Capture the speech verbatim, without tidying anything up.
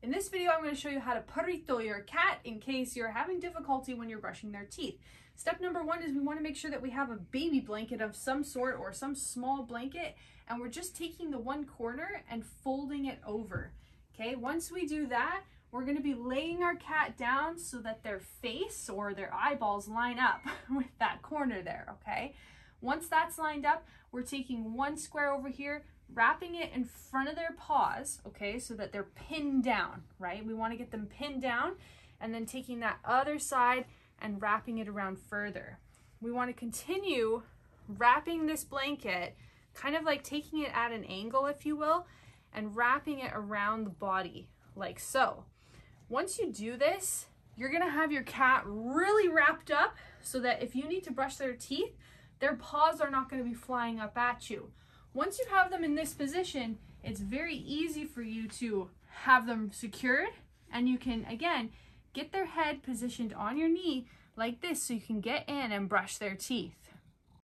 In this video, I'm going to show you how to purrito your cat in case you're having difficulty when you're brushing their teeth. Step number one is we want to make sure that we have a baby blanket of some sort or some small blanket, and we're just taking the one corner and folding it over. Okay, once we do that, we're going to be laying our cat down so that their face or their eyeballs line up with that corner there, okay? Once that's lined up, we're taking one square over here, wrapping it in front of their paws, okay, so that they're pinned down, right? We want to get them pinned down, and then taking that other side and wrapping it around further. We want to continue wrapping this blanket, kind of like taking it at an angle, if you will, and wrapping it around the body, like so. Once you do this, you're going to have your cat really wrapped up so that if you need to brush their teeth, their paws are not going to be flying up at you. Once you have them in this position, it's very easy for you to have them secured, and you can, again, get their head positioned on your knee like this so you can get in and brush their teeth.